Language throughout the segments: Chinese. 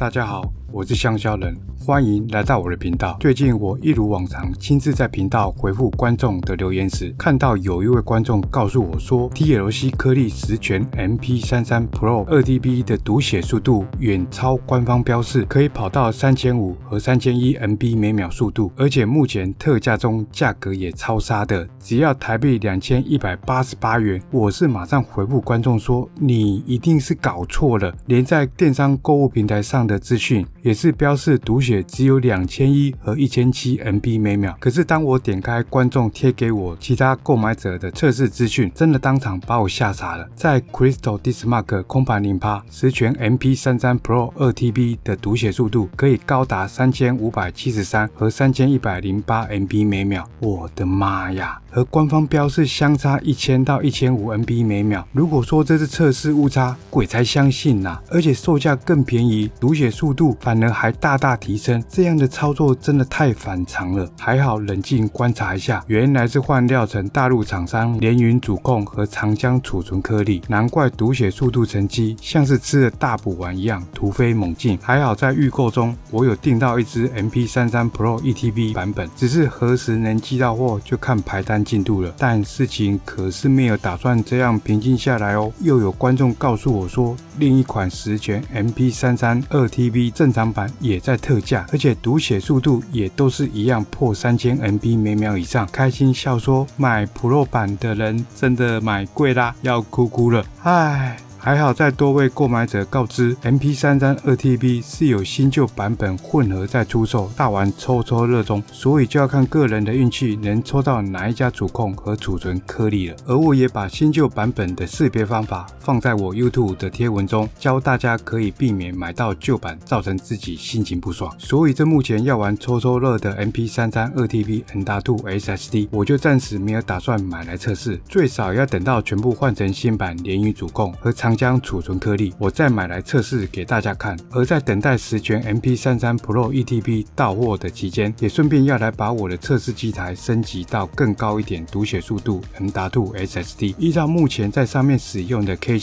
大家好，我是香蕉人，欢迎来到我的频道。最近我一如往常亲自在频道回复观众的留言时，看到有一位观众告诉我说 ，TLC 颗粒十全 MP33 Pro 2TB 的读写速度远超官方标示，可以跑到3500和3100 MB 每秒速度，而且目前特价中价格也超杀的，只要台币2188元。我是马上回复观众说，你一定是搞错了，连在电商购物平台上的资讯也是标示读写只有2100和1700 MB 每秒，可是当我点开观众贴给我其他购买者的测试资讯，真的当场把我吓傻了。在 Crystal DiskMark 空盘0%，十全 MP33 Pro 2TB 的读写速度可以高达3573和3108 MB 每秒，我的妈呀，和官方标示相差1000到1500 MB 每秒。如果说这是测试误差，鬼才相信呐！而且售价更便宜，读写速度反而还大大提升，这样的操作真的太反常了。还好冷静观察一下，原来是换料成大陆厂商联云主控和长江储存颗粒，难怪读写速度成绩像是吃了大补丸一样突飞猛进。还好在预购中我有订到一支 MP33 Pro 1TB 版本，只是何时能寄到货就看排单进度了。但事情可是没有打算这样平静下来哦。又有观众告诉我说，另一款十全 MP33 2TB 正常版也在特价，而且读写速度也都是一样破3000 MB 每秒以上，开心笑说买 Pro 版的人真的买贵啦，要哭哭了。唉，还好在多位购买者告知 MP33 2TB 是有新旧版本混合在出售，大玩抽抽热衷，所以就要看个人的运气能抽到哪一家主控和储存颗粒了。而我也把新旧版本的识别方法放在我 YouTube 的贴文中，教大家可以避免买到旧版造成自己心情不爽。所以这目前要玩抽抽乐的 MP33 2TB NA2 SSD 我就暂时没有打算买来测试，最少要等到全部换成新版联宇主控和长江储存颗粒，我再买来测试给大家看。而在等待十全 MP33 Pro 1TB 到货的期间，也顺便要来把我的测试机台升级到更高一点读写速度 M.2 SSD。依照目前在上面使用的 KC2500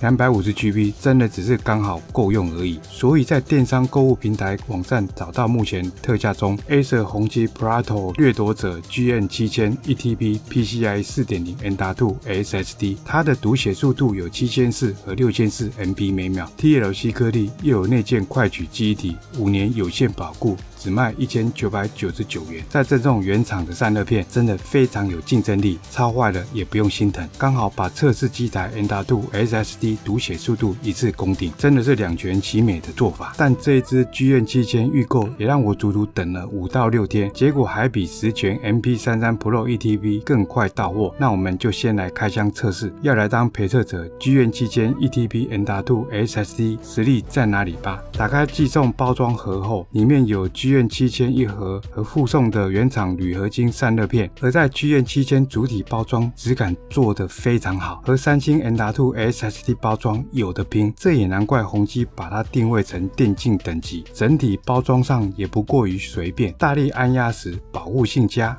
250GB 真的只是刚好够用而已，所以在电商购物平台网站找到目前特价中 Acer 红旗 Plato 掠夺者 GN7000 1TB PCI 4.0 M.2 SSD， 它的读写速度有7400和6400 MB 每秒 ，TLC 颗粒又有内建快取记忆体，5年有限保固，只卖1999元。在这种原厂的散热片，真的非常有竞争力，超坏了也不用心疼。刚好把测试机台 NA2 SSD 读写速度一次攻顶，真的是两全其美的做法。但这一支 GN7000 预购也让我足足等了5到6天，结果还比十全 MP33 Pro 1TB 更快到货。那我们就先来开箱测试，要来当陪测者。GN7000 1TB NA2 SSD 实力在哪里吧？打开寄送包装盒后，里面有 GN7000 一盒和附送的原厂铝合金散热片。而在 GN7000 主体包装质感做得非常好，和三星 NA2 SSD 包装有的拼，这也难怪宏基把它定位成电竞等级。整体包装上也不过于随便，大力按压时保护性佳，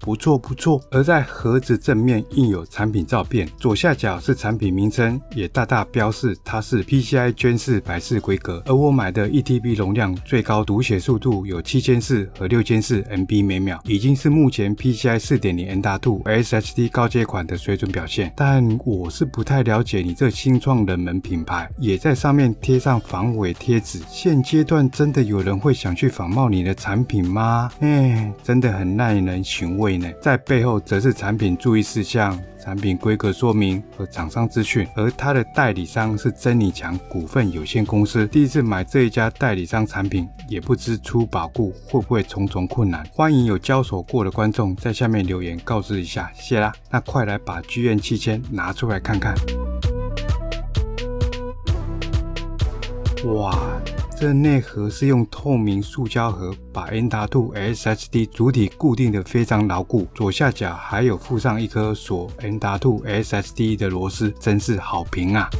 不错不错。而在盒子正面印有产品照片，左下角是产品名称，也大大标示它是 PCI Gen 4百式规格。而我买的 1TB 容量最高读写速度有7400和6400 MB 每秒，已经是目前 PCI 4.0 NA2 SSD 高阶款的水准表现。但我是不太了解你这新创冷门品牌，也在上面贴上防伪贴纸。现阶段真的有人会想去仿冒你的产品吗？真的很耐人寻味呢。在背后则是产品注意事项、产品规格说明和厂商资讯，而它的代理商是珍妮强股份有限公司。第一次买这一家代理商产品，也不知出保固会不会重重困难。欢迎有交手过的观众在下面留言告知一下，谢啦。那快来把 GN7000 拿出来看看。哇，这内核是用透明塑胶盒把 NA2 SSD 主体固定的非常牢固，左下角还有附上一颗锁 NA2 SSD 的螺丝，真是好评啊！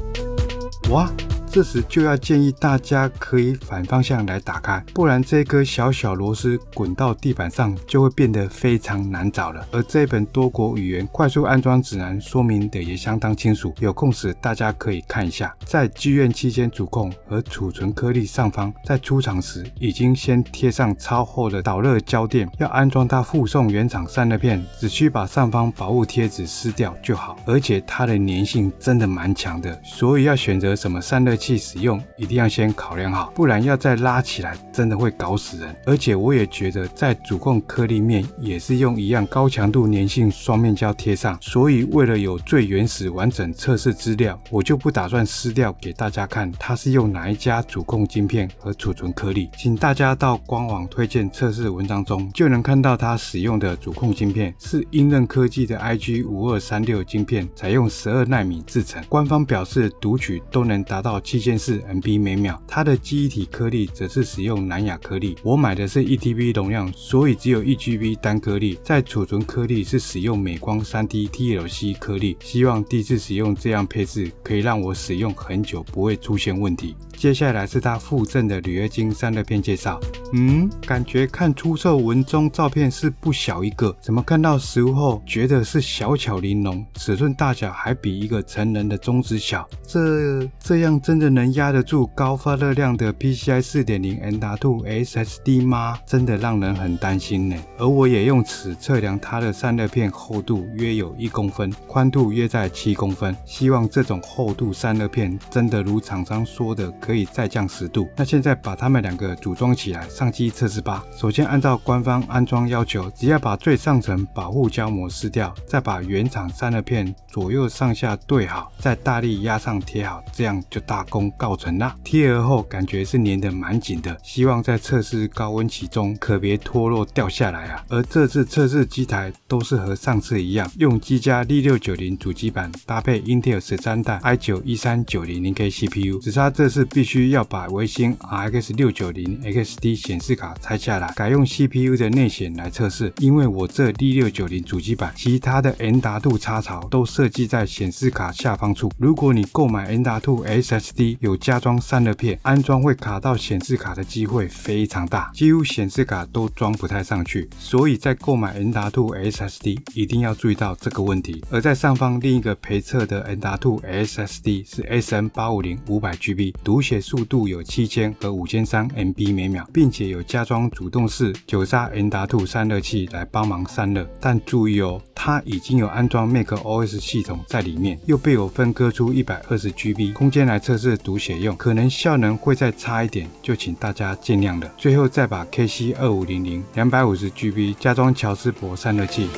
哇，这时就要建议大家可以反方向来打开，不然这颗小小螺丝滚到地板上就会变得非常难找了。而这本多国语言快速安装指南说明的也相当清楚，有空时大家可以看一下。在剧院期间主控和储存颗粒上方，在出厂时已经先贴上超厚的导热胶垫，要安装它附送原厂散热片，只需把上方保护贴纸撕掉就好。而且它的粘性真的蛮强的，所以要选择什么散热器使用，一定要先考量好，不然要再拉起来真的会搞死人。而且我也觉得在主控颗粒面也是用一样高强度粘性双面胶贴上，所以为了有最原始完整测试资料，我就不打算撕掉给大家看它是用哪一家主控晶片和储存颗粒，请大家到官网推荐测试文章中就能看到它使用的主控晶片是英任科技的 IG5236 晶片，采用12奈米制成，官方表示读取都能达到7400 MB 每秒，它的记忆体颗粒则是使用南亚颗粒，我买的是 1TB 容量，所以只有 1GB 单颗粒，在储存颗粒是使用美光 3T TLC 颗粒，希望第一次使用这样配置可以让我使用很久不会出现问题。接下来是它附赠的铝合金散热片介绍。感觉看出售文中照片是不小一个，怎么看到实物后觉得是小巧玲珑，尺寸大小还比一个成人的中指小，这样真的能压得住高发热量的 PCI 4.0 NA2 SSD 吗？真的让人很担心呢。而我也用尺测量它的散热片厚度约有1公分，宽度约在7公分，希望这种厚度散热片真的如厂商说的可以再降10度。那现在把它们两个组装起来上机测试吧。首先按照官方安装要求，只要把最上层保护胶膜撕掉，再把原厂散热片左右上下对好，再大力压上贴好，这样就大功告成啦。贴合后感觉是粘得蛮紧的，希望在测试高温期中可别脱落掉下来啊。而这次测试机台都是和上次一样，用技嘉 D690 主机板搭配 Intel 13代 i9 13900K CPU， 只差这次必须要把微星 RX690 XT 显示卡拆下来，改用 CPU 的内显来测试，因为我这 D690 主机板其他的 NA2 插槽都设计在显示卡下方处，如果你购买 NA2 SSD 有加装散热片，安装会卡到显示卡的机会非常大，几乎显示卡都装不太上去，所以在购买 NA2 SSD 一定要注意到这个问题。而在上方另一个陪测的 NA2 SSD 是 SN850 500GB， 读写速度有7000和5300 MB 每秒，并且有加装主动式9砂 NA2 散热器来帮忙散热，但注意哦，它已经有安装 Mac OS 系统在里面，又被我分割出 120GB 空间来测试读写用，可能效能会再差一点，就请大家见谅了。最后再把 KC2500 250GB 加装乔斯伯散热器。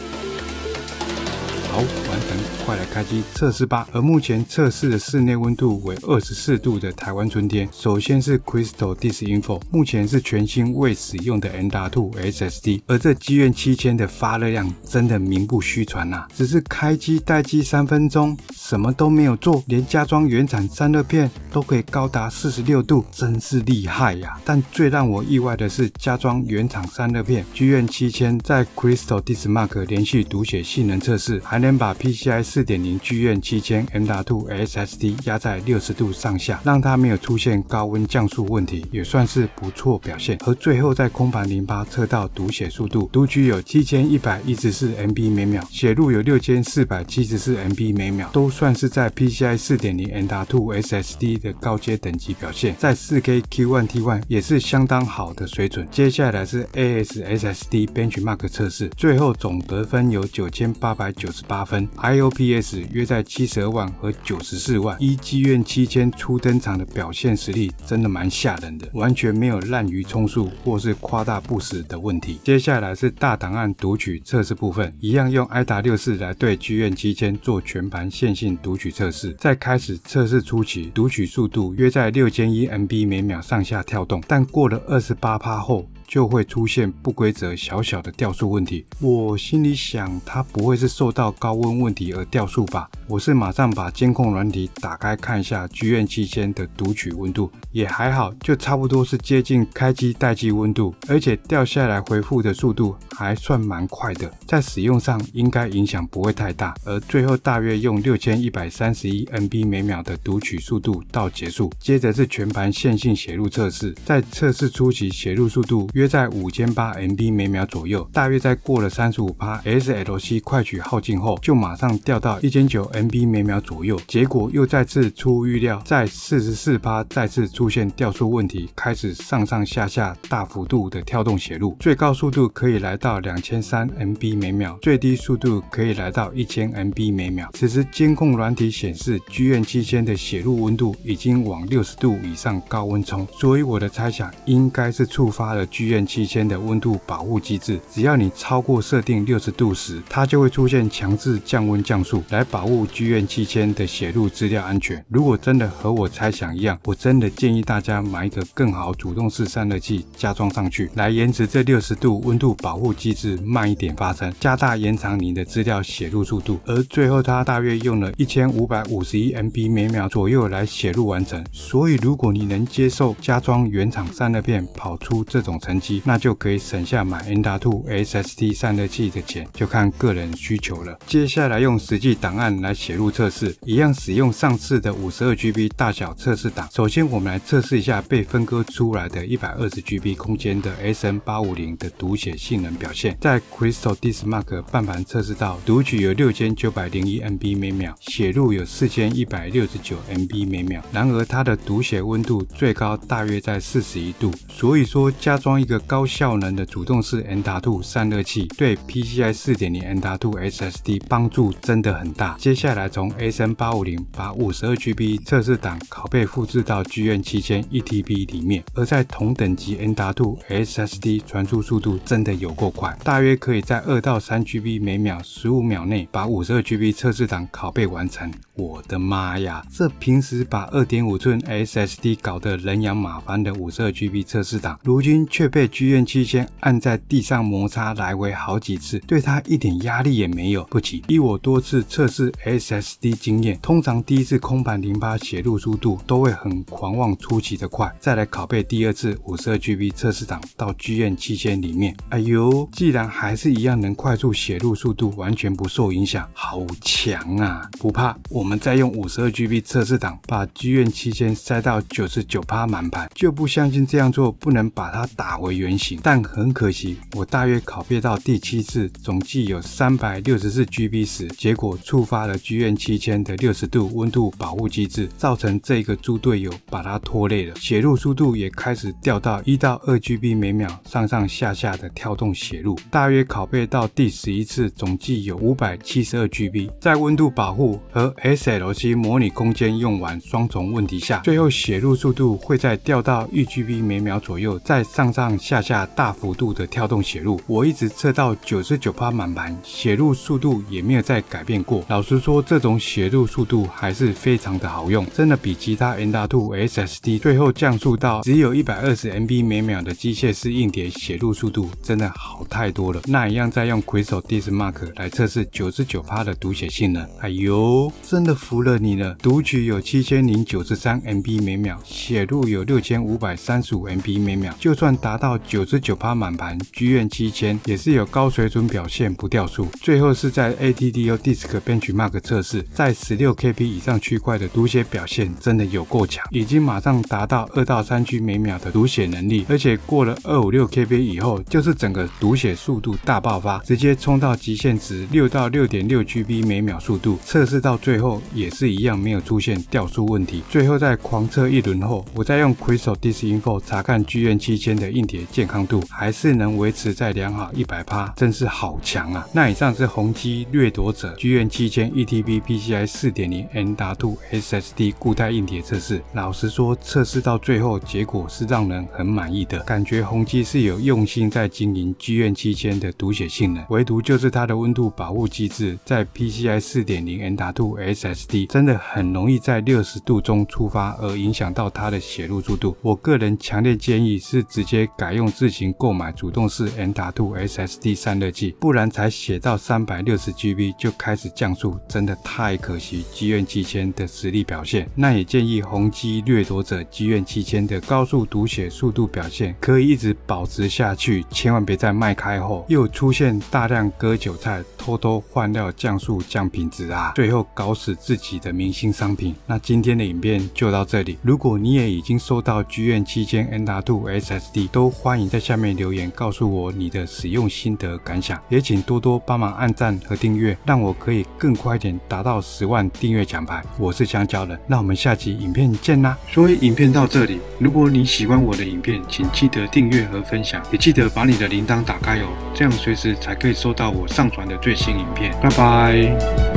好，完成，快来开机测试吧。而目前测试的室内温度为24度的台湾春天。首先是 CrystalDiskInfo， 目前是全新未使用的 NA2 SSD， 而这积怨7000的发热量真的名不虚传啊！只是开机待机3分钟，什么都没有做，连加装原厂散热片都可以高达46度，真是厉害呀！但最让我意外的是，加装原厂散热片，积怨7000在 Crystal DiskMark 连续读写性能测试，还能把 PCI 4.0 巨苑7000 M.2 SSD 压在60度上下，让它没有出现高温降速问题，也算是不错表现。而最后在空盘08测到读写速度，读取有 7114 MB 每秒，写入有 6474 MB 每秒，都算是在 PCI 4.0 M.2 SSD 的高阶等级表现，在 4K Q1T1 也是相当好的水准。接下来是 AS SSD Benchmark 测试，最后总得分有9898分 ，IOPS 约在72万和94万，依巨苑7000初登场的表现实力真的蛮吓人的，完全没有滥竽充数或是夸大不实的问题。接下来是大档案读取测试部分，一样用 AIDA64 来对巨苑7000做全盘线性读取测试。在开始测试初期，读取速度约在6100 MB 每秒上下跳动，但过了28%后就会出现不规则小小的掉速问题。我心里想，它不会是受到高温问题而掉速吧？我是马上把监控软体打开看一下剧院期间的读取温度，也还好，就差不多是接近开机待机温度，而且掉下来回复的速度还算蛮快的，在使用上应该影响不会太大。而最后大约用6131 MB 每秒的读取速度到结束，接着是全盘线性写入测试，在测试初期写入速度约在 5800 MB 每秒左右，大约在过了 35% SLC 快取耗尽后，就马上掉到 1900 MB 每秒左右，结果又再次出乎预料，在 44% 再次出现掉速问题，开始上下大幅度的跳动写入，最高速度可以来到 2300 MB 每秒，最低速度可以来到 1000 MB 每秒。此时监控软体显示剧院期间的写入温度已经往60度以上高温冲，所以我的猜想应该是触发了剧院期间的温度保护机制，只要你超过设定60度时，它就会出现强制降温降速，来保护剧院期间的写入资料安全。如果真的和我猜想一样，我真的建议大家买一个更好主动式散热器加装上去，来延迟这60度温度保护机制慢一点发生，加大延长你的资料写入速度。而最后它大约用了 1551 MB 每秒左右来写入完成，所以如果你能接受加装原厂散热片跑出这种成绩，那就可以省下买 M.2 SSD 散热器的钱，就看个人需求了。接下来用实际档案来写入测试，一样使用上次的 52GB 大小测试档。首先我们来测试一下被分割出来的 120GB 空间的 SN850 的读写性能表现。在 Crystal DiskMark 半盘测试到读取有 6901 MB 每秒，写入有 4169 MB 每秒，然而它的读写温度最高大约在41度，所以说加装一个高效能的主动式 M.2 散热器对 PCI 4.0 M.2 SSD 帮助真的很大。接下来从 AS850 把 52GB 测试档拷贝复制到剧院期间 1TB 里面，而在同等级 M.2 SSD 传输速度真的有够快，大约可以在 2-3GB 每秒15秒内把 52GB 测试档拷贝完成。我的妈呀，这平时把 2.5 寸 SSD 搞得人仰马翻的 52GB 测试档，如今却被剧院期间按在地上摩擦来回好几次，对它一点压力也没有。不急，以我多次测试 SSD 经验，通常第一次空盘 0% 写入速度都会很狂妄出奇的快，再来拷贝第二次 52GB 测试档到剧院期间里面，哎呦，既然还是一样能快速写入速度完全不受影响，好强啊！不怕，我们再用 52GB 测试档把剧院期间塞到 99% 满盘，就不相信这样做不能把它打回原形。但很可惜，我大约拷贝到第7次总计有 364GB 时，结果触发了剧院期间的60度温度保护机制，造成这个猪队友把它拖累了，写入速度也开始掉到 1-2GB 每秒上下的跳动写入，大约拷贝到第11次总计有 572GB。 在温度保护和 SLC 模拟空间用完双重问题下，最后写入速度会再掉到 1GB 每秒左右，再上下大幅度的跳动写入。我一直测到 99% 满盘，写入速度也没有再改变过。老实说，这种写入速度还是非常的好用，真的比其他 M.2 SSD 最后降速到只有 120MB 每秒的机械式硬碟写入速度真的好太多了。那一样再用 Crystal DiskMark 来测试 99% 的读写性能，哎呦，真的服了你了！读取有 7093MB 每秒，写入有 6535MB 每秒，就算达到 99% 满盘，剧院期间也是有高水准表现不掉速。最后是在 ATTO Disk Benchmark 测试，在 16KB 以上区块的读写表现真的有够强，已经马上达到 2-3G 每秒的读写能力，而且过了 256KB 以后，就是整个读写速度大爆发，直接冲到极限值 6-6.6GB 每秒速度。测试到最后也是一样，没有出现掉速问题。最后在狂测一轮后，我再用 CrystalDiskInfo 查看剧院期间的硬碟健康度，还是能维持在良好 100%， 真是好强啊！那以上是宏基掠夺者剧院期间 1TB PCI 4.0 M.2 SSD 固态硬碟测试。老实说，测试到最后结果是让人很满意的，感觉宏基是有用心在经营剧院期间的读写性能，唯独就是它的温度保护机制在 PCI 4.0 M.2 SSD SSD 真的很容易在60度中触发，而影响到它的写入速度。我个人强烈建议是直接改用自行购买主动式 M.2 SSD 散热器，不然才写到 360GB 就开始降速，真的太可惜积怨7000的实力表现。那也建议宏基掠夺者积怨7000的高速读写速度表现可以一直保持下去，千万别在卖开后又出现大量割韭菜，偷偷换料降速降品质啊，最后搞死自己的明星商品。那今天的影片就到这里，如果你也已经收到积怨7000 NA2 SSD， 都欢迎在下面留言告诉我你的使用心得感想，也请多多帮忙按赞和订阅，让我可以更快一点达到10万订阅奖牌。我是香蕉人，那我们下期影片见啦！所以影片到这里，如果你喜欢我的影片，请记得订阅和分享，也记得把你的铃铛打开哦，这样随时才可以收到我上传的最新影片。拜拜。